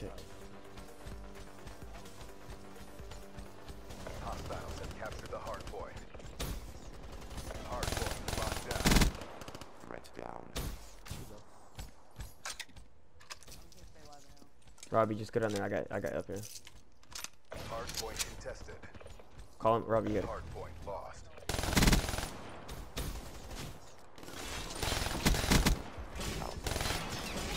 shit. Hostiles have captured the hard point. Hard point locked down. Right down. Robbie, just go down there. I got up here. Hard point contested. Call him, Robbie. You got it. Hard point lost.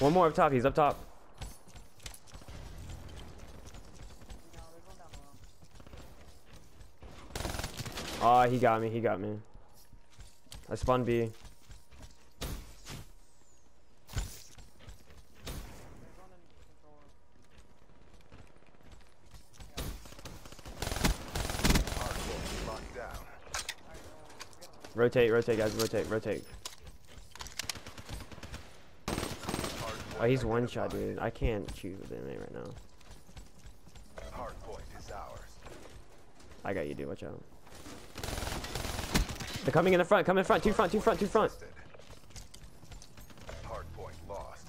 One more up top. He's up top. Ah, oh, he got me. He got me. I spawned B. Rotate, rotate, guys. Rotate, rotate. Oh, he's one shot, dude. I can't shoot with him right now. Hard point is ours. I got you, dude. Watch out. They're coming in the front. Coming in front. Two front. Two front. Two front. Hard point lost.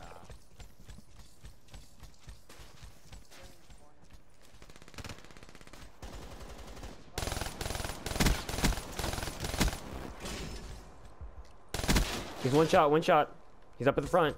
He's one shot. One shot. He's up at the front.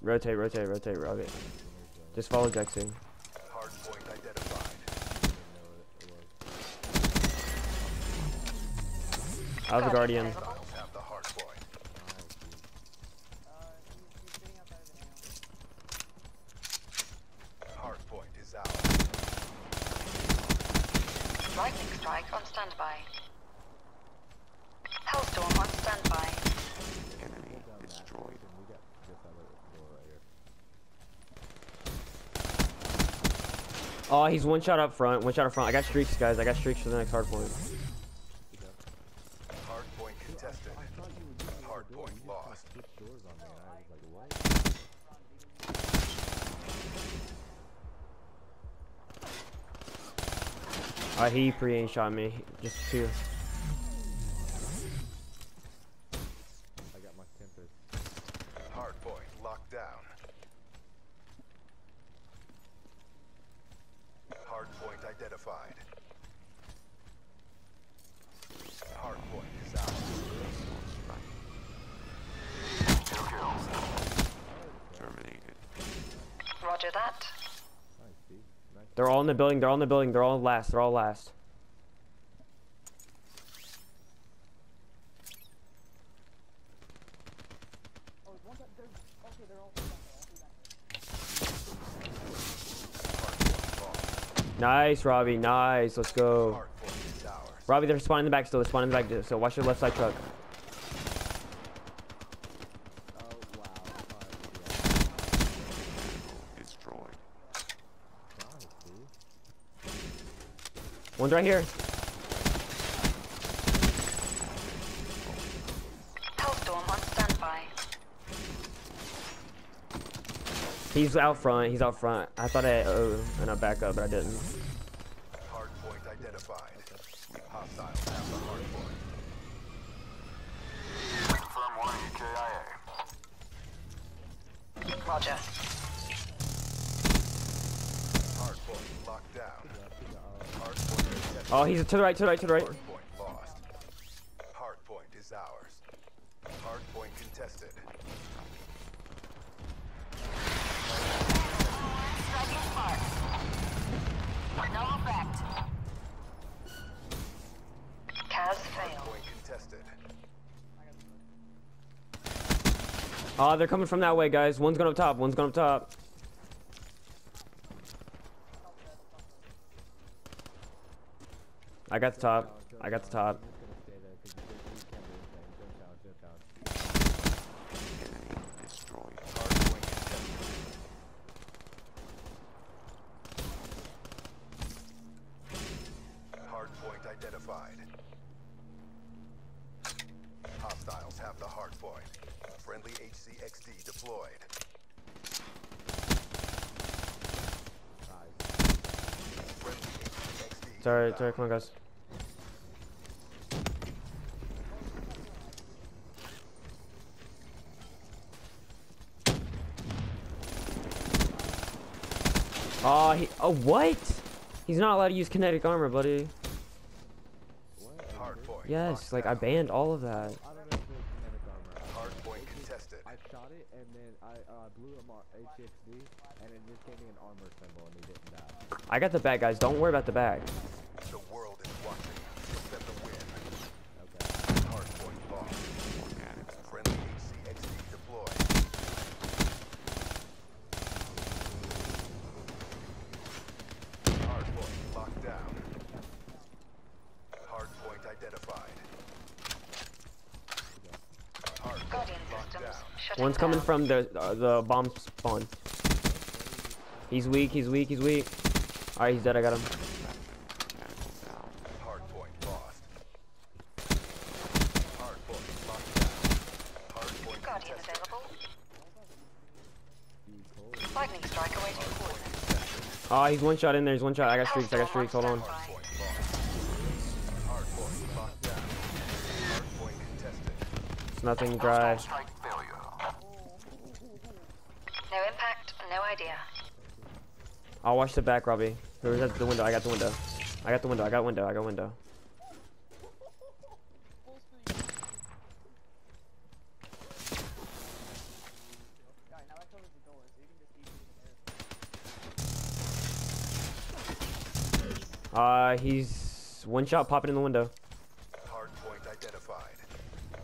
Rotate, rotate, rotate, Robbie. Just follow Jackson. Hard point identified. I was a guardian. Hard point is out. Lightning strike on standby. Hellstorm on standby. Enemy destroyed. Oh, he's one shot up front. One shot up front. I got streaks, guys. I got streaks for the next hard point. Hard point contested. Hard point lost. He pre-aim shot me. Just two. I got my temper. Hard point locked down. Hardpoint identified. Hardpoint is out. Terminated. Roger that. They're all in the building. They're all in the building. They're all last. They're all last. Nice, Robbie. Nice. Let's go. Robbie, they're spawning in the back still. They're spawning in the back still. So watch your left side truck. Oh, wow. Destroyed. One's right here. Hellstorm on standby. He's out front. He's out front. I thought I and I back up, but I didn't. Hard point identified. Hostiles have the hard point. Confirm one KIA. Roger. Hard point locked down. Hard point. Oh, he's to the right. To the right. To the right. Hard point lost. Hard point is ours. Hard point contested. They're coming from that way, guys. One's going up top. One's going up top. I got the top. I got the top. XD deployed. It's alright, come on guys. Oh, what? He's not allowed to use kinetic armor, buddy. Hard point. Yes, like I banned all of that. I don't know if there's kinetic armor. Hard point contested. I shot it and then I blew him on HXD and it just gave me an armor symbol and he didn't die. I got the bag, guys. Don't worry about the bag. The world is watching. Set the win. Okay. Hard point lost. Friendly HCXD deployed. One's coming from the bomb spawn. He's weak. All right, he's dead. I got him. Hard point lost. Hard point locked down. Hard point guardian available. Lightning strike awaiting coordinates. Ah, he's one shot in there. He's one shot. I got streaks. Hold on. Hard point locked down. Hard point contested. It's nothing dry. No impact, no idea. I'll watch the back, Robbie. Whoever's at the window, I got window. He's one shot popping in the window. Hard point identified.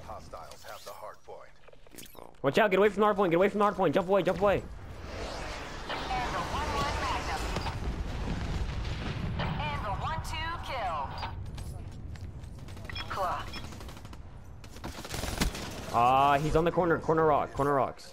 Hostiles have the hard point. Watch out, get away from the hard point, jump away. And the 1-2 kill. Claw. He's on the corner rocks.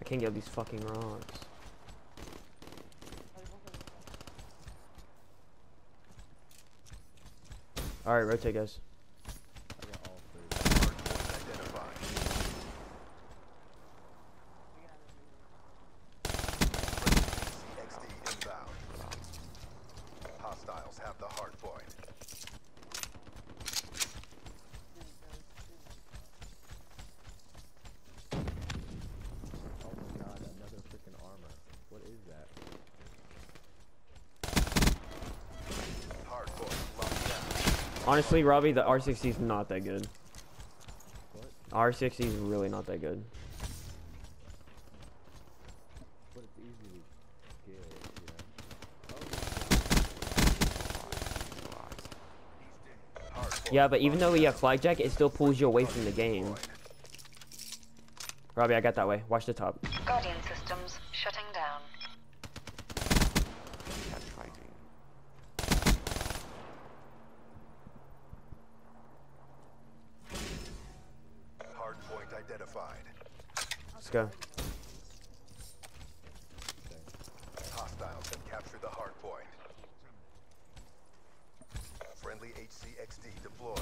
I can't get these fucking rocks. All right, rotate, guys. Hostiles have the hard point. Honestly, Robbie, the R60 is not that good. What? R60 is really not that good. But it's easy to get, you know? Yeah, but even though you have flag jacket, it still pulls you away from the game. Robbie, I got that way. Watch the top. Guardian systems shutting down. Identified. Let's go. Hostiles have captured the hard point. Friendly HCXD deployed.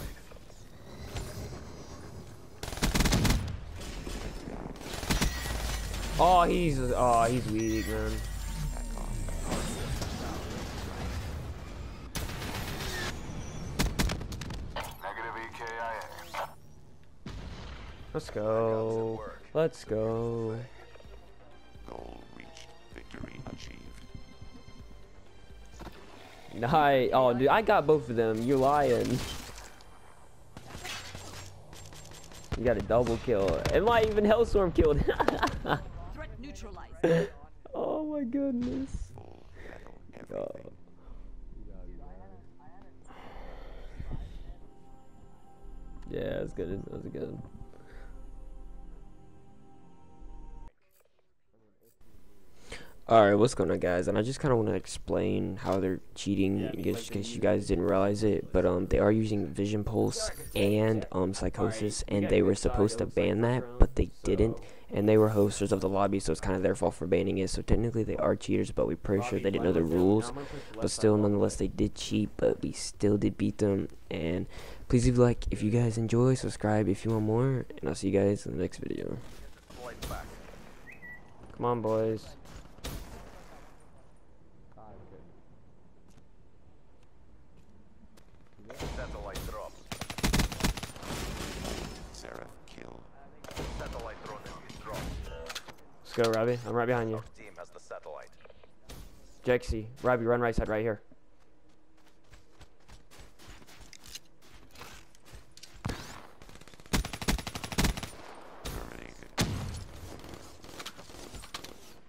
Oh, he's weak, man. Let's go. Goal reached. Victory achieved. Nice. Oh, dude, I got both of them. You're lying. You got a double kill. And my even Hellstorm killed. Threat neutralized. Oh my goodness. Oh. Yeah, that was good. Alright, what's going on, guys? And I just kind of want to explain how they're cheating, in case you guys didn't realize it, but they are using Vision Pulse and Psychosis, and they were supposed to ban that, but they didn't, and they were hosters of the lobby, so it's kind of their fault for banning it. So technically they are cheaters, but we're pretty sure they didn't know the rules, but still, nonetheless, they did cheat, but we still did beat them. And please leave a like if you guys enjoy, subscribe if you want more, and I'll see you guys in the next video. Come on, boys. Satellite drop. Seraph kill. Satellite drop. Let's go, Robbie. I'm right behind you. Team has the satellite. Jexy, Robbie, run right side, right here.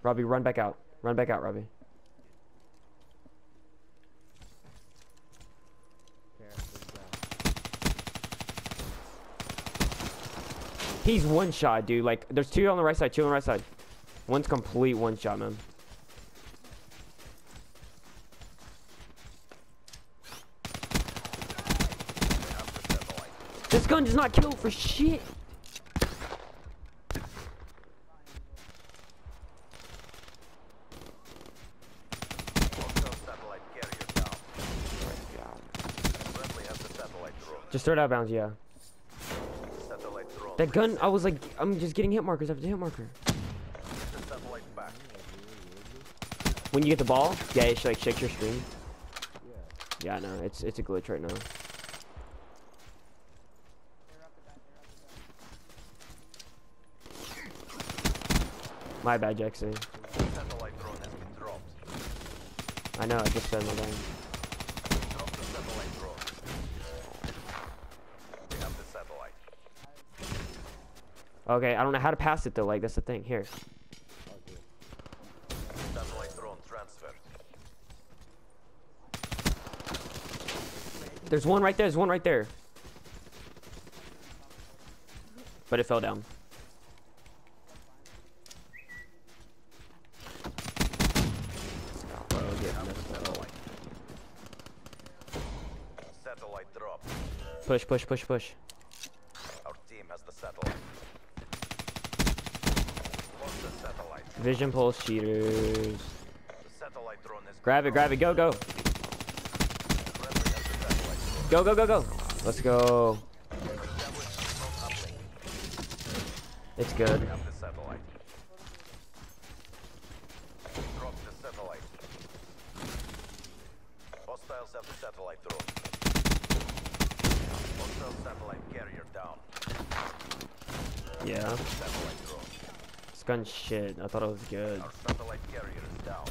Robbie, run back out. Run back out, Robbie. He's one shot, dude. Like, there's two on the right side, two on the right side. One's complete one shot, man. This gun does not kill for shit. Just throw it out of bounds, yeah. That gun, I was like, I'm just getting hit markers after hit marker. When you get the ball, yeah, it like shakes your screen. Yeah, no, it's a glitch right now. My bad, Jackson. I know, I just said my bad. Okay, I don't know how to pass it though, like that's the thing. Here. Satellite drone transfer. There's one right there, there's one right there. But it fell down. Satellite drop. Push, push, push, push. Our team has the satellite. Vision Pulse cheaters. Grab it, grab it. Go, go. Go, go, go, go. Let's go. It's good. Hostiles have the satellite drone. Hostile satellite carrier down. Yeah. Gun shit. I thought it was good. Our satellite carrier is down.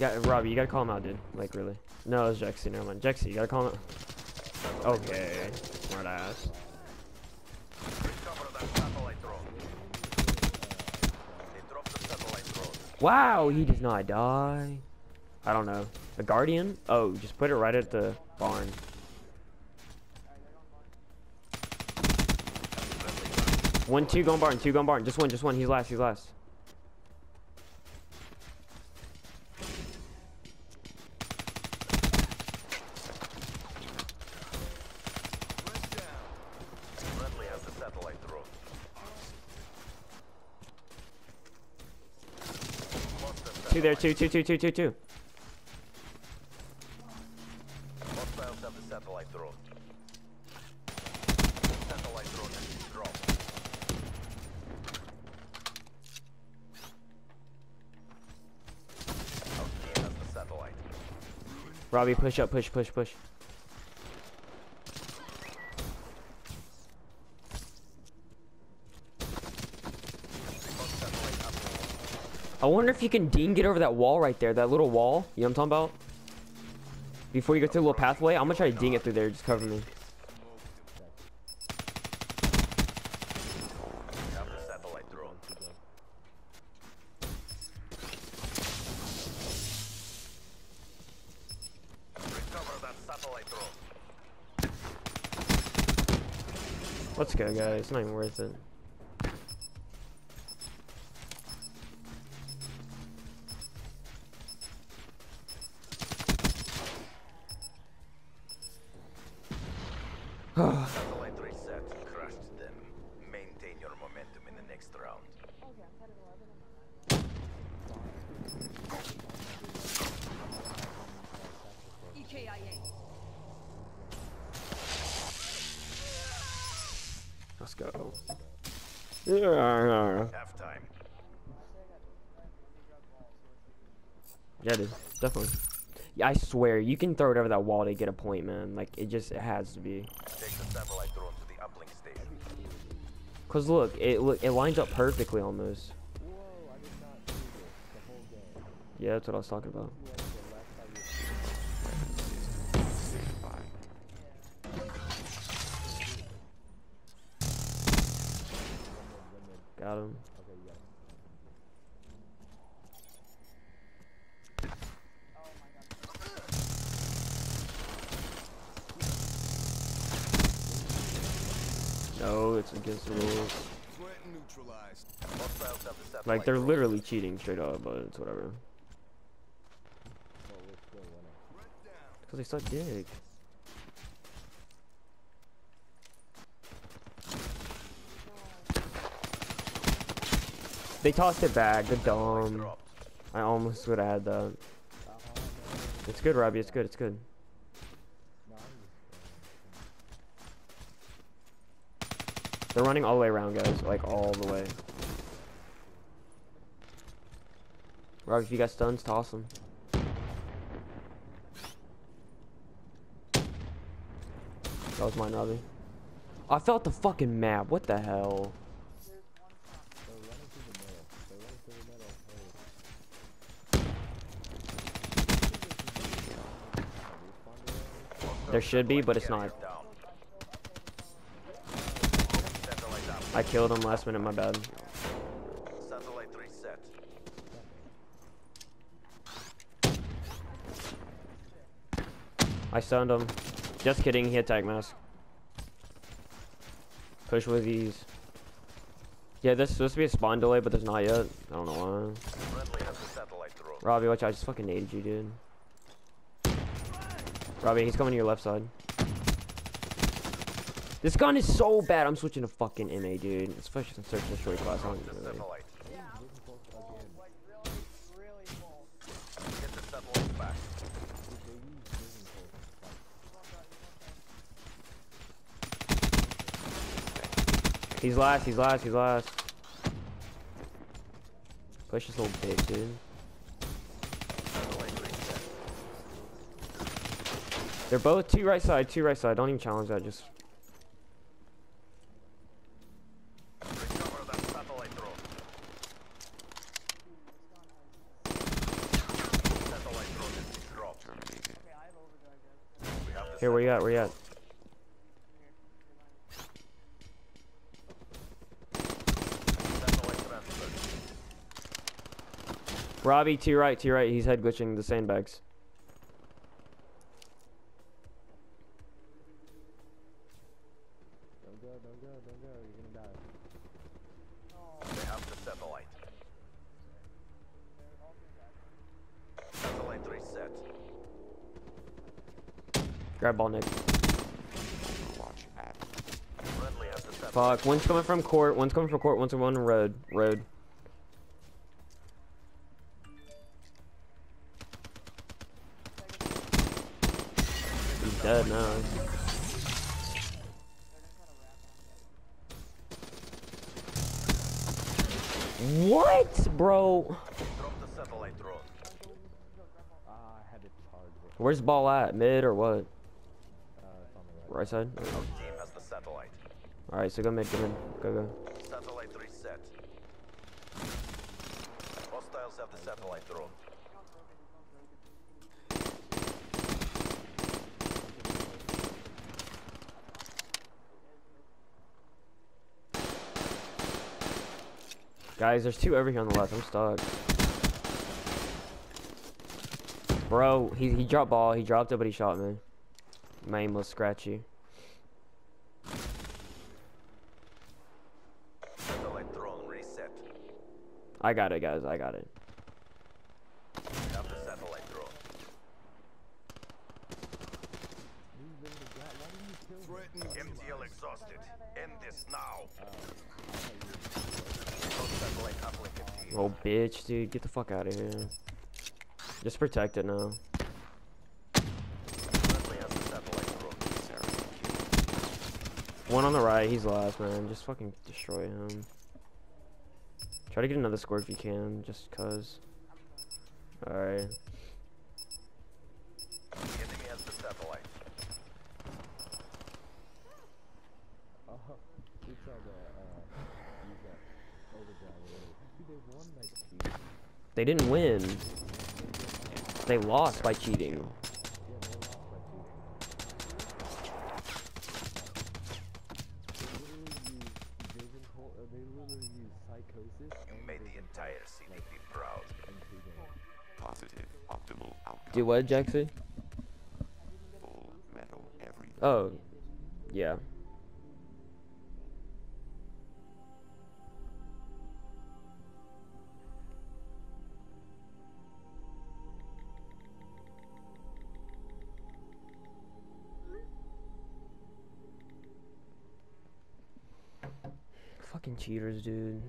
Yeah, Robbie, you gotta call him out, dude. Like, really. No, it's Jexy. Never mind. Jexy, you gotta call him out. Okay. Smart ass. Wow, he does not die. I don't know. The Guardian? Oh, just put it right at the barn. One, two, go on barn, two, go on barn. Just one, just one. He's last, he's last. Bradley has the satellite drone. Two there, two, two, two, two, two, two. Hostiles have the satellite drone. Robbie, push up, push, push, push. I wonder if you can Dean get over that wall right there, that little wall. You know what I'm talking about? Before you go through the little pathway, I'm gonna try to Dean it through there. Just cover me. Let's go, guys. It's not even worth it. Satellite reset. Crushed them. Maintain your momentum in the next round. EKIA. Let's go. Yeah. Half time. Yeah, dude. Definitely. Yeah, I swear, you can throw it over that wall to get a point, man. Like, it has to be. Take the satellite drone to the uplink station. Cause look, it lines up perfectly almost. Yeah, that's what I was talking about. Got him. No, it's against the rules. Like, they're literally cheating straight up, but it's whatever. Because they suck dick. They tossed it back, the dumb. I almost would have had that. It's good, Robbie, it's good, it's good. They're running all the way around, guys. Like, all the way. Rob, if you got stuns, toss them. That was mine, Robbie. I felt the fucking map. What the hell? There should be, but it's not. I killed him last minute, my bad. Satellite reset. I stunned him. Just kidding, he had tag mask. Push with ease. Yeah, this is supposed to be a spawn delay, but there's not yet. I don't know why. Robbie, watch out, I just fucking naded you, dude. Robbie, he's coming to your left side. This gun is so bad, I'm switching to fucking MA, dude. It's fresh and search and destroy class. On he's last, he's last, he's last. Push this little bitch, dude. They're both two right side, two right side. Don't even challenge that, just... Here, where you at? Where you at? Robbie, to your right, to your right. He's head glitching the sandbags. Don't go, don't go, don't go. You're gonna die. They have the satellite. Satellite reset. Grab ball, Nick. Fuck, one's coming from court, one's coming from court, one's coming from road. Road. He's dead now. What, bro? Where's the ball at? Mid or what? Right side. Our team has the satellite. All right, so go mid, go mid, go go. Satellite reset. Hostiles have the satellite drone. Guys, there's two over here on the left. I'm stuck. Bro, he dropped ball. He dropped it, but he shot me. My aim was scratchy. I got it, guys. I got it. MTL exhausted. End this now. Oh, bitch, dude. Get the fuck out of here. Just protect it now. One on the right. He's last, man. Just fucking destroy him. Try to get another score if you can, just cuz. Alright. They didn't win. They lost by cheating. Do what, Jaxi? Full metal everything. Oh, yeah. Fucking cheaters, dude.